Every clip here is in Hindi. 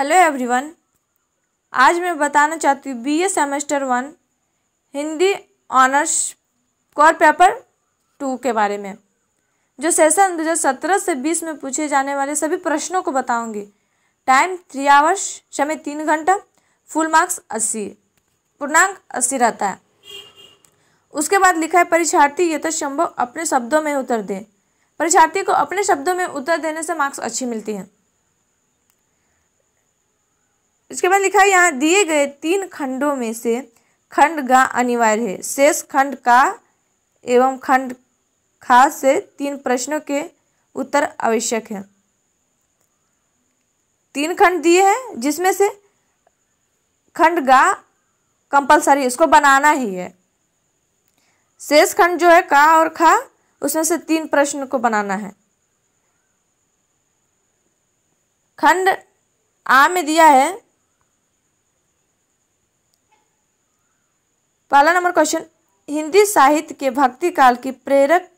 हेलो एवरीवन, आज मैं बताना चाहती हूँ BA semester 1 Hindi honours core paper 2 के बारे में, जो सेशन 2017 से 20 में पूछे जाने वाले सभी प्रश्नों को बताऊंगी। टाइम 3 आवर्स, समय 3 घंटा, फुल मार्क्स 80, पूर्णांक 80 रहता है। उसके बाद लिखा है, परीक्षार्थी यथा संभव अपने शब्दों में उत्तर दे। परीक्षार्थी को अपने शब्दों में उत्तर देने से मार्क्स अच्छी मिलती हैं। इसके बाद लिखा है, यहाँ दिए गए 3 खंडों में से खंड ग अनिवार्य है। शेष खंड का एवं खंड खा से 3 प्रश्नों के उत्तर आवश्यक हैं। 3 खंड दिए हैं, जिसमें से खंड ग कंपलसरी, इसको बनाना ही है। शेष खंड जो है का और खा, उसमें से 3 प्रश्न को बनाना है। खंड आ में दिया है पहला नंबर क्वेश्चन, हिंदी साहित्य के भक्ति काल की प्रेरक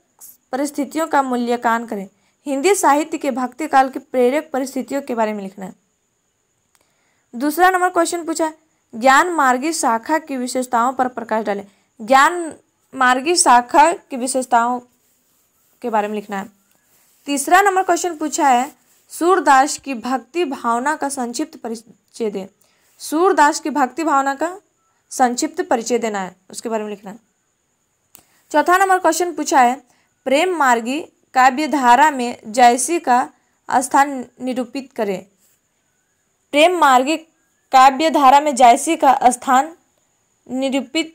परिस्थितियों का मूल्यांकन करें। हिंदी साहित्य के भक्ति काल की प्रेरक परिस्थितियों के बारे में लिखना है। दूसरा नंबर क्वेश्चन पूछा है, ज्ञान मार्गी शाखा की विशेषताओं पर प्रकाश डालें। ज्ञान मार्गी शाखा की विशेषताओं के बारे में लिखना है। तीसरा नंबर क्वेश्चन पूछा है, सूरदास की भक्ति भावना का संक्षिप्त परिचय दें। सूरदास की भक्ति भावना का संक्षिप्त परिचय देना है, उसके बारे में लिखना है। चौथा नंबर क्वेश्चन पूछा है, प्रेम मार्गी काव्यधारा में जायसी का स्थान निरूपित करें। प्रेम मार्गी काव्यधारा में जायसी का स्थान निरूपित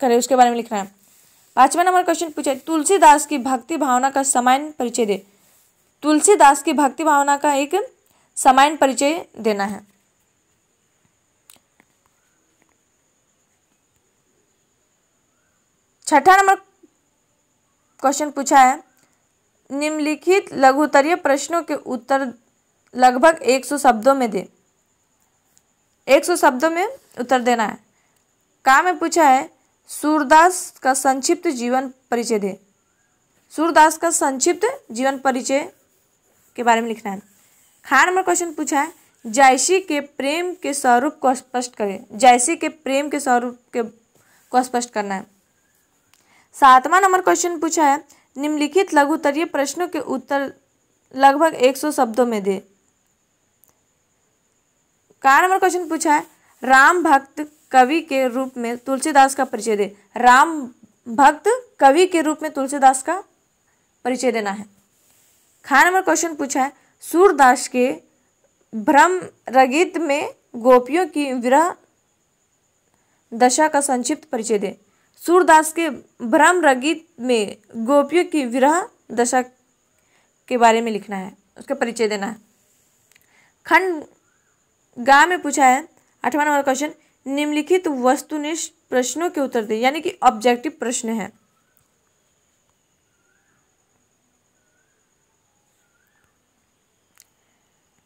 करें, उसके बारे में लिखना है। पांचवा नंबर क्वेश्चन पूछा है, तुलसीदास की भक्ति भावना का सामान्य परिचय दें। तुलसीदास की भक्ति भावना का एक सामान्य परिचय देना है। छठा नंबर क्वेश्चन पूछा है, निम्नलिखित लघुत्तरीय प्रश्नों के उत्तर लगभग 100 शब्दों में दे। 100 शब्दों में उत्तर देना है। का में पूछा है, सूरदास का संक्षिप्त जीवन परिचय दे। सूरदास का संक्षिप्त जीवन परिचय के बारे में लिखना है। खा नंबर क्वेश्चन पूछा है, जायसी के प्रेम के स्वरूप को स्पष्ट करें। जायसी के प्रेम के स्वरूप को स्पष्ट करना है। 7वां नंबर क्वेश्चन पूछा है, निम्नलिखित लघुत्तरीय प्रश्नों के उत्तर लगभग 100 शब्दों में दे। का नंबर क्वेश्चन पूछा है, राम भक्त कवि के रूप में तुलसीदास का परिचय दे। राम भक्त कवि के रूप में तुलसीदास का परिचय देना है। खा नंबर क्वेश्चन पूछा है, सूरदास के भ्रमरगीत में गोपियों की विरह दशा का संक्षिप्त परिचय दे। सूरदास के भ्रमरगीत में गोपियों की विरह दशा के बारे में लिखना है, उसका परिचय देना है। खंड गा में पूछा है 8वां नंबर क्वेश्चन, निम्नलिखित वस्तुनिष्ठ प्रश्नों के उत्तर दें, यानी कि ऑब्जेक्टिव प्रश्न है।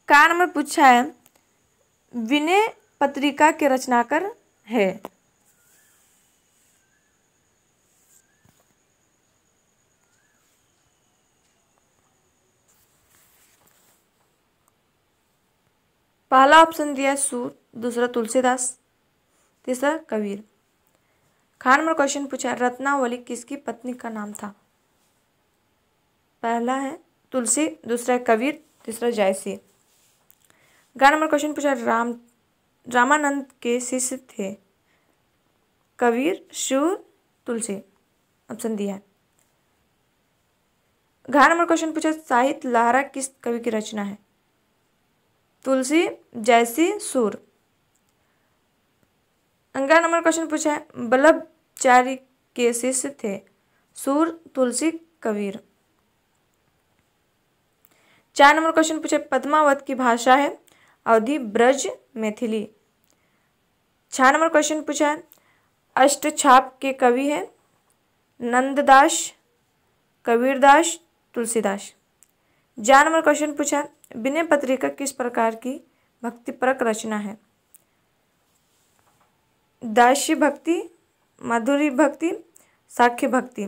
का नंबर पूछा है, विनय पत्रिका के रचनाकार है। पहला ऑप्शन दिया है सूर, दूसरा तुलसीदास, तीसरा कबीर। खान नंबर क्वेश्चन पूछा है, रत्नावली किसकी पत्नी का नाम था। पहला है तुलसी, दूसरा है कबीर, तीसरा जायसी। गा नंबर क्वेश्चन पूछा, रामानंद के शिष्य थे कबीर, सूर, तुलसी, ऑप्शन दिया है। घा नंबर क्वेश्चन पूछा, साहित्य लहरा किस कवि की रचना है। तुलसी, जायसी, सूर। अंगा नंबर क्वेश्चन पूछा है, वल्लभ चार्य के शिष्य थे सूर, तुलसी, कबीर। 4 नंबर क्वेश्चन पूछा है, पद्मावत की भाषा है अवधी, ब्रज, मैथिली। 6 नंबर क्वेश्चन पूछा है, अष्ट छाप के कवि है नंददास, कबीरदास, तुलसीदास। 4 नंबर क्वेश्चन पूछा है, विनय पत्रिका किस प्रकार की भक्तिपरक रचना है। दास्य भक्ति, माधुरी भक्ति, साक्ष्य भक्ति।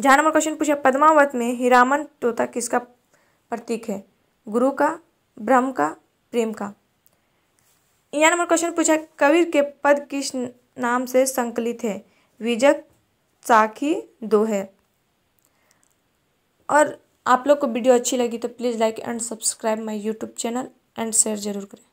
4 नंबर क्वेश्चन पूछा, पद्मावत में हीरामन तोता किसका प्रतीक है। गुरु का, ब्रह्म का, प्रेम का। 11 नंबर क्वेश्चन पूछा कबीर के पद किस नाम से संकलित है। विजक साखी दो है। और आप लोग को वीडियो अच्छी लगी तो please like and subscribe my YouTube channel and share जरूर करें।